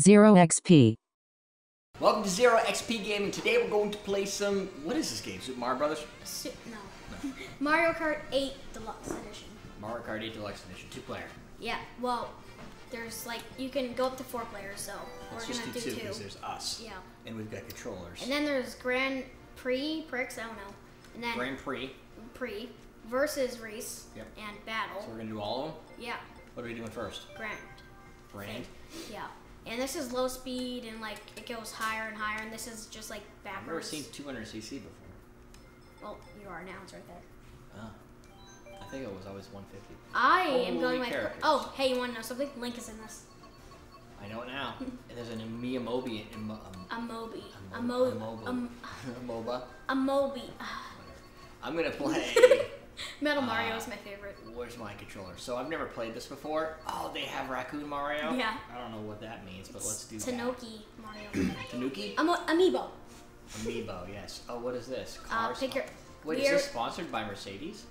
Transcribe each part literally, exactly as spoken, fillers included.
Zero X P. Welcome to Zero X P Gaming. Today we're going to play some, what is this game? Super Mario Brothers? Su no. Mario Kart eight Deluxe Edition. Mario Kart eight Deluxe Edition, two player. Yeah, well, there's like, you can go up to four players, so we're Let's gonna just do two. Because there's us. Yeah. And we've got controllers. And then there's Grand Prix, Prix, I don't know. And then Grand Prix. Prix versus race yep. and battle. So we're gonna do all of them? Yeah. What are we doing first? Grand. Grand? Yeah. And this is low speed, and like it goes higher and higher, and this is just like backwards. I've never seen two hundred C C before. Well, you are now, it's right there. Oh. I think it was always one fifty. I Holy am going my. Oh, hey, you want to know something? Link is in this. I know it now. There's an Amiibo. Amobi. Amobi. Amoba. Amobi. I'm gonna play. Metal Mario uh, is my favorite. Where's my controller? So I've never played this before. Oh, they have Raccoon Mario? Yeah. I don't know what that means, but it's let's do Tanooki that. Mario. Tanooki Mario. Um, Tanooki? Amiibo. Amiibo, yes. Oh, what is this? Car uh, pick your, Wait, is this sponsored by Mercedes?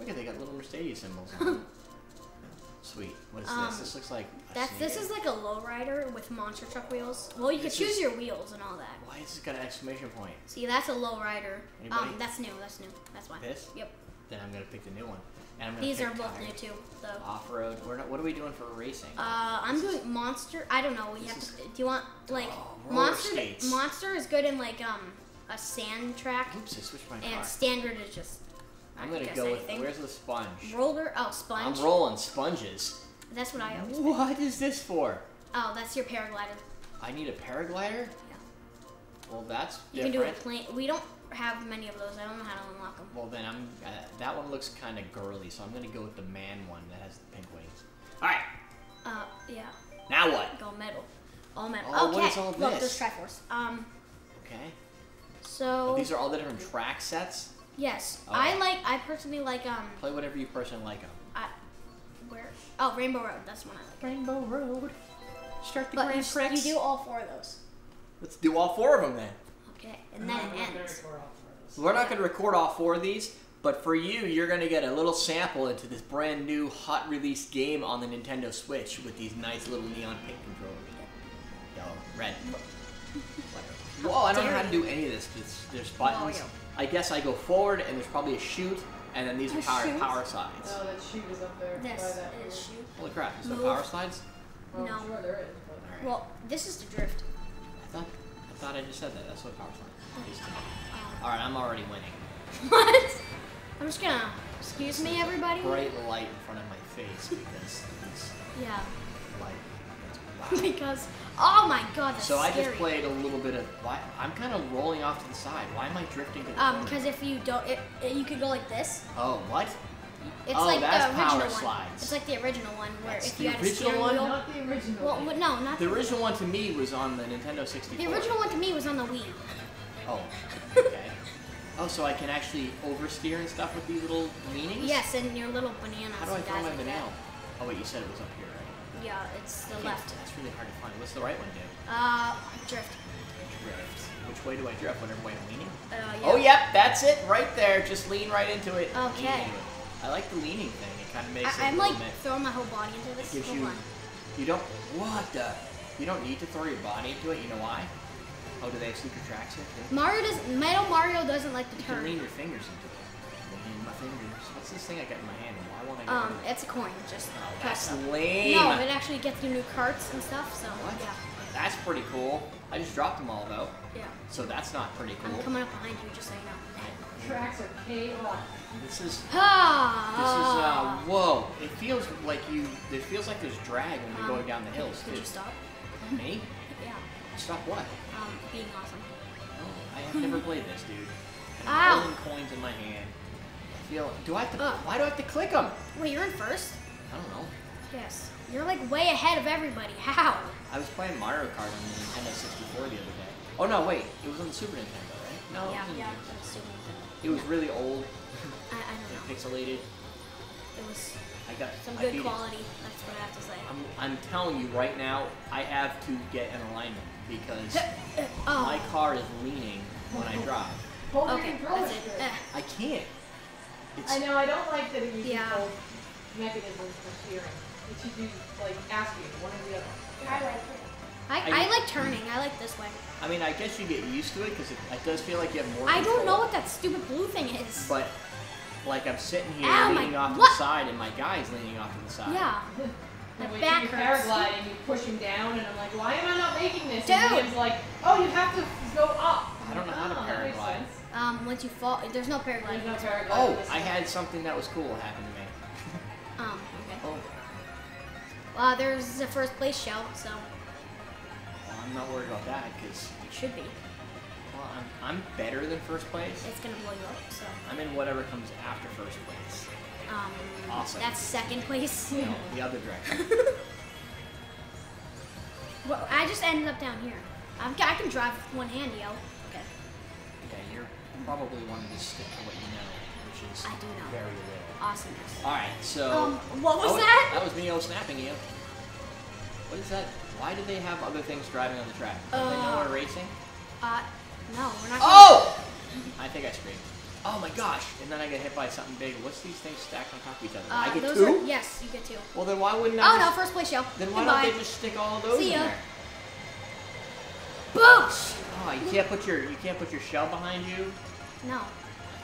Look at, they got little Mercedes symbols on them. Sweet. What is um, this? This looks like a that's, This is like a lowrider with monster truck wheels. Well, you this can choose is, your wheels and all that. Why is this got an exclamation point? See, that's a lowrider. Um, that's new. That's new. That's why. This? Yep. Then I'm gonna pick the new one. And I'm gonna These pick are both new too. Though. Off road. We're not, what are we doing for racing? Uh, I'm this doing is, monster. I don't know. We have to, do you want like oh, monster? Skates. Monster is good in like um a sand track. Oops, I switched my car. And standard is just. I'm gonna go with. Anything. Where's the sponge? Roller. Oh, sponge. I'm rolling sponges. That's what I always. What pick. Is this for? Oh, that's your paraglider. I need a paraglider. Yeah. Well, that's. You different. Can do a plane. We don't. Have many of those. I don't know how to unlock them. Well, then I'm uh, that one looks kind of girly, so I'm gonna go with the man one that has the pink wings. All right. Uh, yeah. Now what? Go metal. All metal. Oh, okay. What is all this? Look, there's Triforce. Um. Okay. So. Oh, these are all the different track sets. Yes. Oh. I like. I personally like um. Play whatever you personally like. Um. I. Where? Oh, Rainbow Road. That's one I like. Rainbow Road. Start the but Grand Prix. You do all four of those. Let's do all four of them then. Okay, and then it ends. We're not going to record all four of these, but for you, you're going to get a little sample into this brand new hot release game on the Nintendo Switch with these nice little neon pink controllers. Yellow, red. Whoa, I don't know how to do any of this. There's, there's buttons. I guess I go forward, and there's probably a chute, and then these are power, power slides. Oh, that chute is up there. This is chute. Holy crap, is there power slides? No. Sure there is. Well, this is the drift. I thought... I thought I just said that. That's what power slide is. Oh. Alright, I'm already winning. What? I'm just gonna... Excuse me, everybody? Bright light in front of my face because it's... Yeah. Light. Because... Oh my god, that's So I scary. Just played a little bit of... Why, I'm kind of rolling off to the side. Why am I drifting to the Um, Because if you don't... It, it, you could go like this. Oh, what? It's oh, like that's the original power one. Slides. It's like the original one where that's if you had a steering wheel. Not the original well, well, no, not the, the original one to me was on the Nintendo sixty-four. The original one to me was on the Wii. Oh, okay. Oh, so I can actually oversteer and stuff with these little leanings? Yes, and your little bananas. How do I throw my banana? That? Oh wait, you said it was up here, right? Yeah, it's the left. That's really hard to find. What's the right one, dude? Uh, drift. Drift. Which way do I drift? Whatever way I'm leaning? Uh, yeah. Oh, yep, that's it right there. Just lean right into it. Okay. I like the leaning thing. It kind of makes I, it I'm like bit. Throwing my whole body into this. It gives you, you don't. What the? You don't need to throw your body into it. You know why? Oh, do they have secret tracks here? Mario doesn't. Metal Mario doesn't like the turn. You can lean your fingers into it. Lean my fingers. What's this thing I got in my hand? Why won't I? Get um, it? It's a coin. Just. Oh, that's lame. No, it actually gets you new carts and stuff. So. What? Yeah. That's pretty cool. I just dropped them all though. Yeah. So that's not pretty cool. I'm coming up behind you, just so you know. Tracks are K O. This is. Ah. This is. Uh, whoa! It feels like you. It feels like there's drag when you're um, going down the hills. Did, did you stop? Me? Yeah. Stop what? Um, being awesome. Oh, I have never played this, dude. I'm holding coins in my hand. I feel. Do I have to? Uh, why do I have to click them? Wait, you're in first. I don't know. Yes, you're like way ahead of everybody. How? I was playing Mario Kart on the Nintendo sixty-four the other day. Oh no, wait. It was on the Super Nintendo, right? No. Yeah, yeah, it was Super Nintendo. It was really old. I, I don't know. Pixelated. It was I got, some I good quality. It. That's what I have to say. I'm, I'm telling you right now, I have to get an alignment because oh. my car is leaning when I drive. Okay, that's it. I can't. It's, I know. I don't like that it uses yeah. both mechanisms for steering. It should do like asking one or the other. I like it. I, I, I like turning. I like this way. I mean, I guess you get used to it because it, it does feel like you have more I control. Don't know what that stupid blue thing is. But, like, I'm sitting here Ow, leaning my, off to what? the side, and my guy's leaning off to the side. Yeah. My when back you do paraglide and you push him down, and I'm like, why am I not making this? Dude. And Liam's like, oh, you have to go up. I don't know how to paraglide. Um, once you fall, there's no paraglide. There's no paraglide. Oh, I had something that was cool happen to me. um, okay. Oh. Well, there's a first place shout, so. Well, I'm not worried about that, because. It should be. Well, I'm, I'm better than first place. It's going to blow you up, so. I'm in whatever comes after first place. Um, awesome. That's second place. No, the other direction. Well, I just ended up down here. I've got, I can drive with one hand, yo. Okay. Okay, you're probably wanting to stick to what you know, which is I do know. very little. Awesomeness. All right, so um, what was oh, that? That was me yellow snapping you. What is that? Why do they have other things driving on the track? Do uh, they know we're racing? Uh, no, we're not. Oh! I think I screamed. Oh my gosh! And then I get hit by something big. What's these things stacked on top of each other? Uh, I get those two? Are, yes, you get two. Well, then why wouldn't I? Oh just, no, first place show. Then why Goodbye. don't they just stick all of those See ya. in there? Boosh! Oh, you can't put your you can't put your shell behind you. No.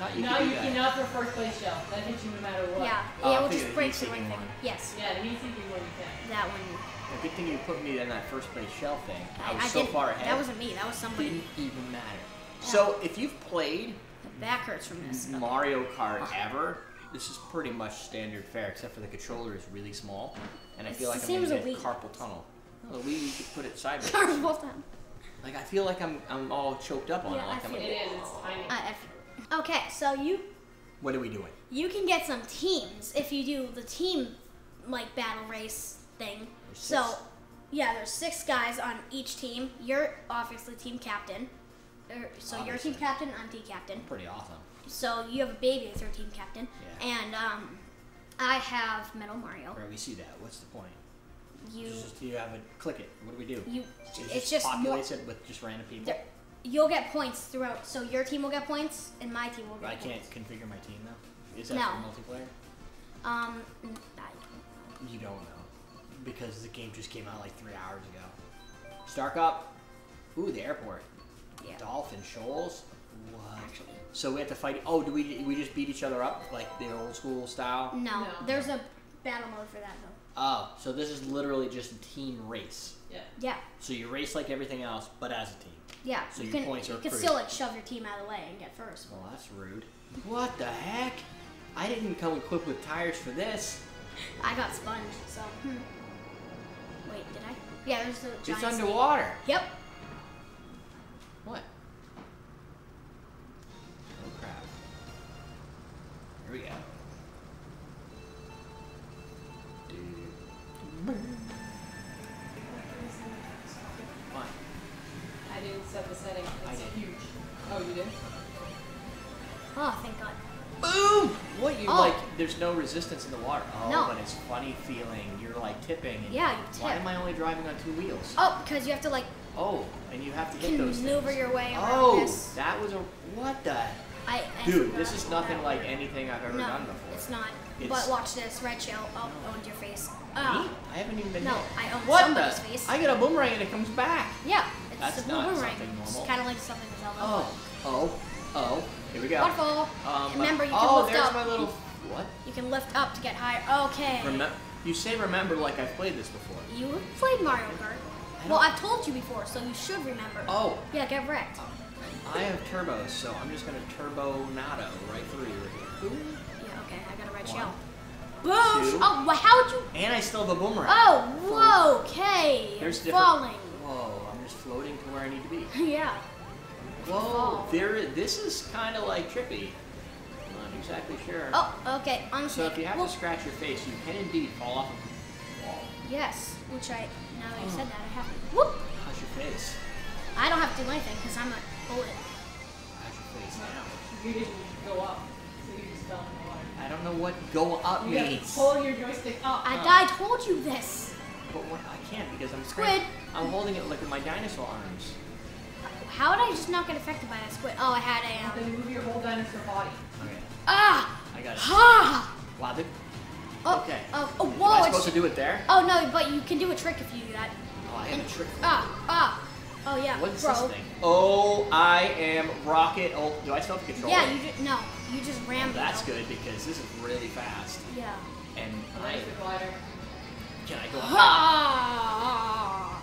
Not you no, you cannot for first place shell. That hits you no matter what. Yeah, oh, yeah, we'll just break the one thing. Yes. Yeah, the heat-seeking one you can. That one. Yeah, good thing you put me in that first place shell thing. I, I was I so far ahead. That wasn't me. That was somebody. It didn't even matter. Yeah. So if you've played. Back hurts from this. Mario Kart ever. This is pretty much standard fare, except for the controller is really small, and I feel like I'm in a carpal tunnel. The Wii, you could put it sideways. Carpal tunnel. Like I feel like I'm, I'm all choked up on yeah, it. Like I I'm it is. It's tiny. Uh, okay, so you. What are we doing? You can get some teams if you do the team, like battle race thing. There's so, six? yeah, there's six guys on each team. You're obviously team captain. So Obviously. you're team captain, I'm team captain. Pretty awesome. So you have a baby as your team captain. Yeah. And um, I have Metal Mario. Right, we see that. What's the point? You it's just you have a click it. What do we do? You so it's, it's just populates it with just random people. There, you'll get points throughout. So your team will get points, and my team will get. But I can't points. configure my team though. Is that no. for multiplayer? Um, I don't know. You don't know because the game just came out like three hours ago. Star Cup. Ooh, the airport. Yeah. Dolphin Shoals? What? Actually. So we have to fight. Oh, do we we just beat each other up like the old school style? No, no. There's a battle mode for that though. Oh, so this is literally just a team race. Yeah. Yeah. So you race like everything else, but as a team. Yeah. So you your can, points are. You can still like shove your team out of the way and get first. Well, that's rude. What the heck? I didn't come equipped with tires for this. I got sponged. So. Hmm. Wait, did I? Yeah, there's a giant. It's underwater. Snake. Yep. What? Oh crap. Here we go. Dude. Fine. I didn't set the setting. It's huge. Oh, you did? Oh, thank God. Boom! What you oh. like? There's no resistance in the water. Oh, no. But it's funny feeling. You're like tipping. And yeah, you tip. Why am I only driving on two wheels? Oh, because you have to like. Oh, and you have to hit those maneuver things. your way around Oh, this. that was a... What the... I, I Dude, this is nothing that. like anything I've ever no, done before. it's not. It's, but watch this. Red shell. Oh, owned your face. Uh, me? I haven't even been No, there. I owned what somebody's the? face. I get a boomerang and it comes back. Yeah, it's That's a boomerang. Something normal. It's kind of like something with Zelda. Oh, oh, oh. Here we go. Waterfall. Um, remember, you can oh, lift up. Oh, there's my little... What? You can lift up to get higher. Okay. Remem you say remember like I've played this before. You played Mario Kart. Well, I've told you before, so you should remember. Oh. Yeah, get wrecked. Um, I have turbos, so I'm just going to turbo-nado right through you. Yeah, okay. I got a red One, shell. Boom! Oh, well, how'd you... And I still have a boomerang. Oh, whoa, okay. There's different... Falling. Whoa, I'm just floating to where I need to be. Yeah. Whoa, there, this is kind of like trippy. I'm not exactly sure. Oh, okay. I'm so if you have well, to scratch your face, you can indeed fall off of the wall. Yes, which I... Now that you oh. said that, I haven't. Whoop! How's your face? I don't have to do anything because I'm a bullet. How's your face now? You didn't go up, so you just fell in the water. I don't know what go up you means. You have to pull your joystick up. I, no. I told you this. But what, I can't because I'm squid. I'm holding it like with my dinosaur arms. How did I just not get affected by that squid? Oh, I had a. Um... Then move your whole dinosaur body. Okay. Ah! I got it. Ha! Ah. Wow, dude. Oh, okay. Oh, oh, whoa, Am I supposed it's, to do it there? Oh, no, but you can do a trick if you do that. Oh, I and Triforce. Ah, ah. Oh, yeah. What is Bro. this thing? Oh, I am rocket. Oh, do I still have to control yeah, it? Yeah, you just, no. You just rammed well, That's out. good because this is really fast. Yeah. And I. Can I go on? Ah!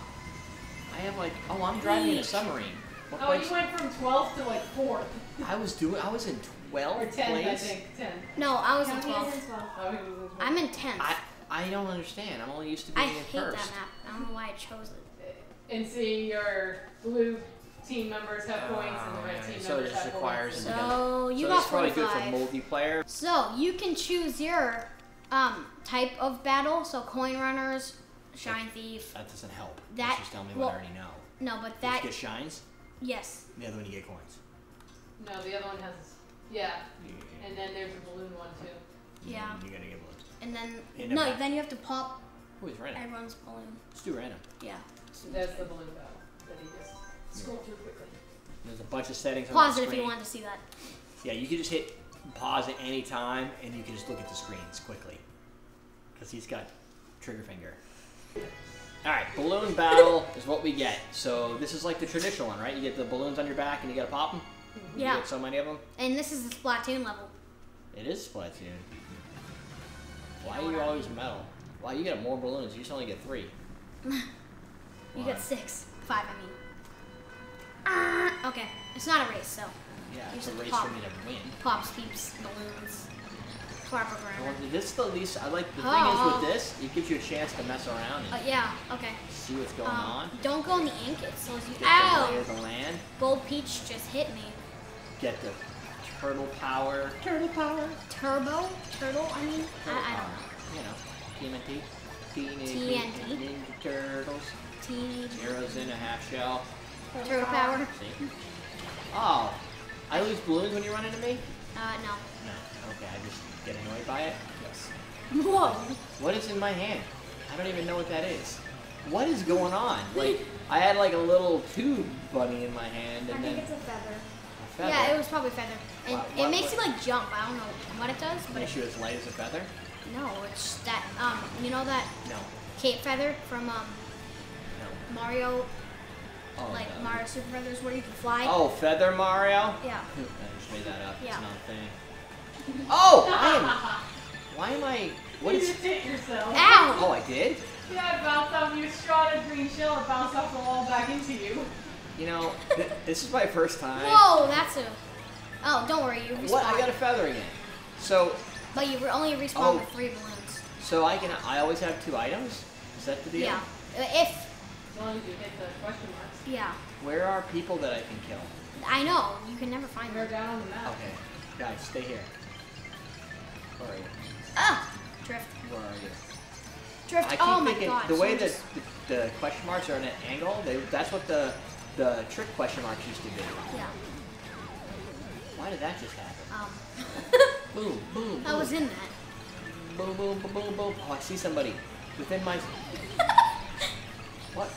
I have like. Oh, I'm driving in a submarine. What oh, place? You went from twelfth to like fourth. I was doing. I was in twelfth place. I think ten. No, I was in twelfth. Oh, I'm in tenth. I, I don't understand. I'm only used to being I in first. I hate that map. I don't know why I chose it. And see, your blue team members have points, and the red team so members have points. So, so you got forty-five. So it's probably good for multiplayer. So you can choose your um type of battle. So coin runners, shine that, thief. That doesn't help. That That's just tell me well, what I already know. No, but that you just get shines. Yes. The other one you get coins. No, the other one has, yeah. yeah. And then there's a balloon one too. Yeah. You gotta get balloons. And then and no, then you have to pop. Who is random? Everyone's balloon. Let's do random. Yeah. So that's the balloon battle that he just scrolled through quickly. There's a bunch of settings. Pause on it if you want to see that. Yeah, you can just hit pause at any time, and you can just look at the screens quickly. Cause he's got trigger finger. All right, balloon battle is what we get. So this is like the traditional one, right? You get the balloons on your back and you gotta pop them. Mm-hmm. Yeah. You get so many of them. And this is the Splatoon level. It is Splatoon. Why are you always metal? Why you get more balloons? You just only get three. You get six, five. I mean. Ah, okay. It's not a race, so. Yeah, it's a race for me to win. Pops, peeps, balloons. Well, this the least I like. The oh, thing is with this, it gives you a chance to mess around. And uh, yeah. Okay. See what's going um, on. Don't go in the ink. It slows you down. Ow! The land. Gold Peach just hit me. Get the turtle power. Turtle power. Turbo. Turtle. I mean. Turtle I, I don't know. You know. T M N T. Teenage Ninja Turtles. Teenage. Heroes in a half shell. Turtle, turtle power. power. See? Oh, I lose balloons when you run into me. Uh, no. No. Okay, I just get annoyed by it. Yes. Whoa! What is in my hand? I don't even know what that is. What is going on? Like, I had like a little tube bunny in my hand, and I then think it's a feather. A feather. Yeah, it was probably a feather. And wow, it what, makes what? you like jump. I don't know what it does, but makes you as light as a feather. No, it's that um, you know that no cape feather from um no. Mario, oh, like no. Mario Super Feathers, where you can fly. Oh, Feather Mario. Yeah. I just made that up. Yeah. It's not a thing. Oh! I am, why am I... What you is, just hit yourself. Ow! Oh, I did? Yeah, it bounced off your straw and green shell. It bounced off the wall back into you. You know, th this is my first time. Whoa, that's a... Oh, don't worry, you respawned. What? I got a feather again. So... But you were only respawned oh, with three balloons. So I can... I always have two items? Is that the deal? Yeah. If... As long as you hit the question marks. Yeah. Where are people that I can kill? I know. You can never find They're them. They're down on the map. Okay. Guys, stay here. Where are you? Ah! Drift. Where are you? Drift. I keep oh thinking, my god. The way so that just... the, the question marks are at an angle, they, that's what the the trick question marks used to be. Yeah. Why did that just happen? Um. Boom, boom, boom. I was in that. Boom, boom, boom, boom, boom. Oh, I see somebody within my... What?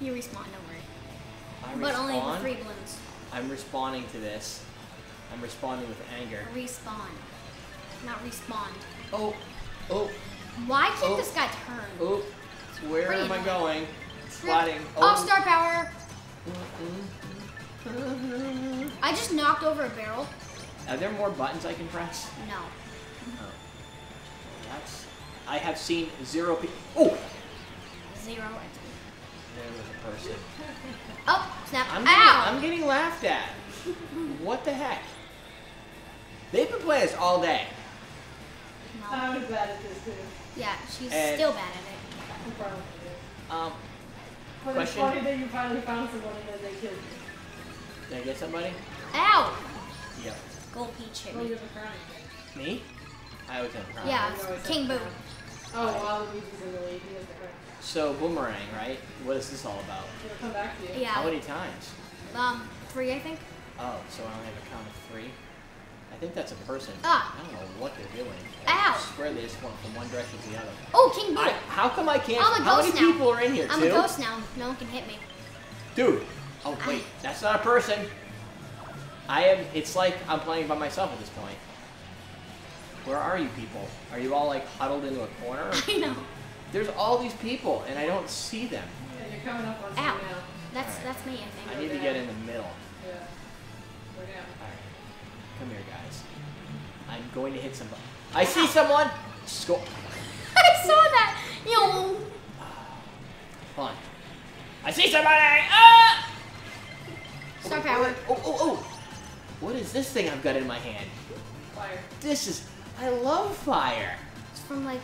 You respawn, don't worry. I but respawn? Only with three balloons. I'm responding to this. I'm responding with anger. Respawn. Not respawn. Oh, oh. Why can't oh, this guy turn? Oh, where Pretty am annoying. I going? Sliding. Oh. oh, star power. Mm-mm. I just knocked over a barrel. Are there more buttons I can press? No. Oh. That's. I have seen zero people. Oh. Zero. There was a person. Oh, snap! I'm getting, Ow! I'm getting laughed at. What the heck? They've been playing this all day. No. I was bad at this too. Yeah, she's and still bad at it. Um, but question? It's funny that you finally found someone and then they killed you. Did I get somebody? Ow! Yep. Gold Peach hit me. Oh, you have a crown. Me? I always have a crown. Yeah, it's King Boo. Oh, Waluigi's in the lead. He has the crown. So, Boomerang, right? What is this all about? It'll come back to you. Yeah. How many times? Um, three, I think. Oh, so I only have a count of three? I think that's a person. Ah. I don't know what they're doing. I Ow. swear they just went from one direction to the other. Oh, King Boo. I, how come I can't? I'm a how ghost many now. people are in here, I'm too? I'm a ghost now. No one can hit me. Dude. Oh, wait. I... That's not a person. I am. It's like I'm playing by myself at this point. Where are you people? Are you all, like, huddled into a corner? I know. There's all these people, and I don't see them. Yeah, coming up on someone now. That's, right. that's me, I think. I need We're to down. get in the middle. Yeah. We're down. All right. Come here, guys. I'm going to hit somebody. I see someone! Score! I saw that! Yo! Hold on. I see somebody! Ah! Star oh, power. Oh, oh, oh! What is this thing I've got in my hand? Fire. This is... I love fire! It's from, like,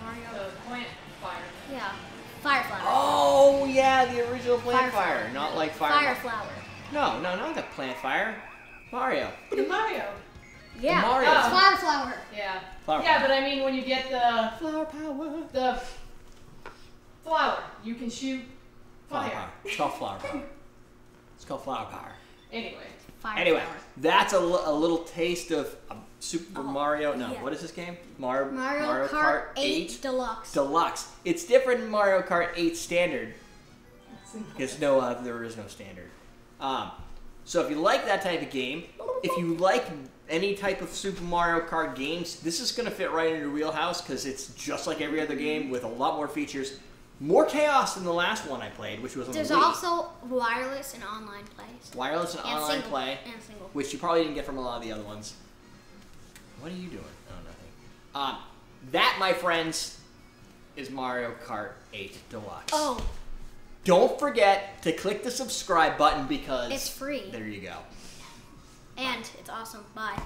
Mario... The plant fire. Yeah. Fire Flower. Oh, yeah, the original Plant Fire. fire. Not like Fire... Fire Flower. No, no, not the Plant Fire. Mario. The Mario. Yeah, the Mario. It's Fire Flower. Yeah. Flower yeah, flower. But I mean, when you get the... Flower power. The... Flower. You can shoot fire. Flower power. It's called Flower Power. It's called Flower Power. Anyway. Fire anyway, power. that's a, a little taste of um, Super oh, Mario. No, yeah. what is this game? Mar Mario, Mario Kart, Kart eight, eight Deluxe. Deluxe. It's different than Mario Kart eight Standard. Because no, uh, there is no standard. Um, so if you like that type of game, if you like any type of Super Mario Kart games, this is going to fit right into your wheelhouse because it's just like every other game with a lot more features. More chaos than the last one I played, which was on the Wii. There's also wireless and online play. Wireless and, and online single. play, and single. which you probably didn't get from a lot of the other ones. What are you doing? Oh, nothing. Uh, that, my friends, is Mario Kart eight Deluxe. Oh. Don't forget to click the subscribe button because... It's free. There you go. And it's awesome. Bye.